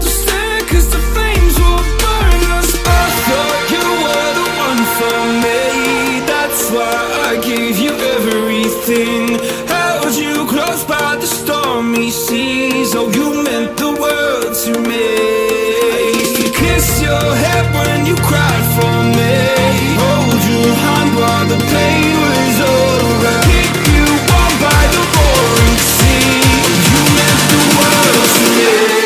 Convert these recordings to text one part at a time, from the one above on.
Just stare, cause the flames will burn us. I thought you were the one for me, that's why I gave you everything. Held you close by the stormy seas, oh, you meant the world to me. You kissed your head when you cried for me, hold your hand while the pain was over. Keep you warm by the roaring sea, you meant the world to me.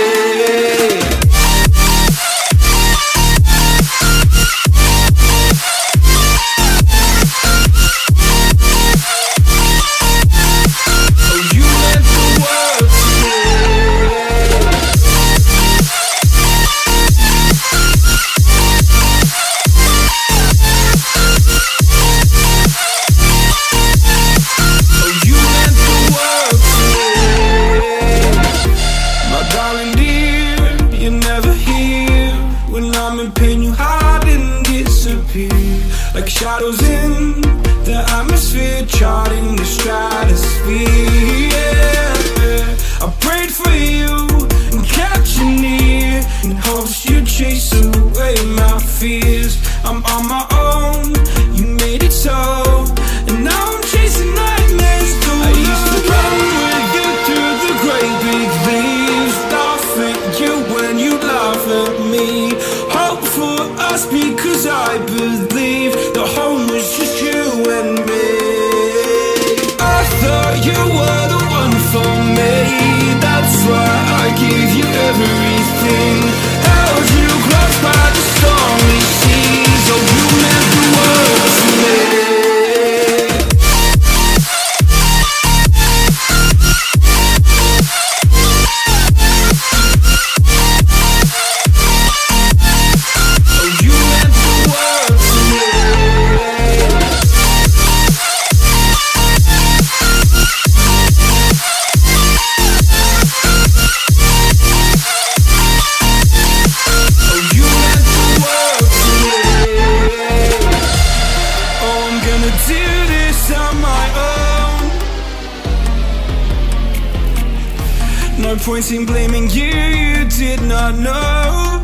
Point in blaming you, you did not know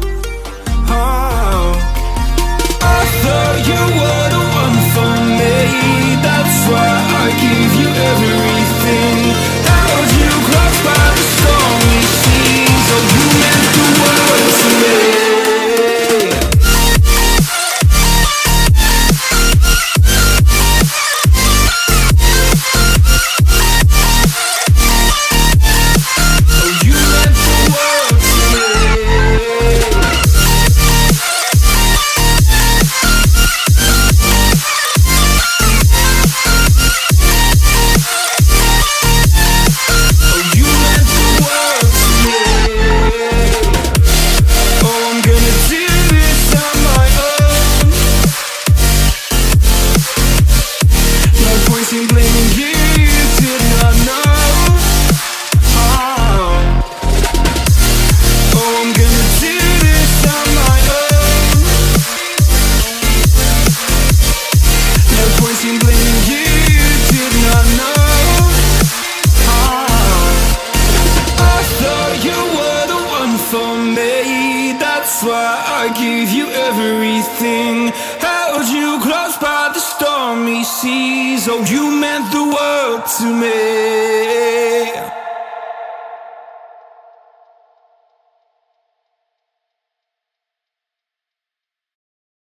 how. I thought you were the one for me, that's why I gave you everything. Held you close by the stormy seas, oh, you meant the world to me. Oh, you meant the world to me.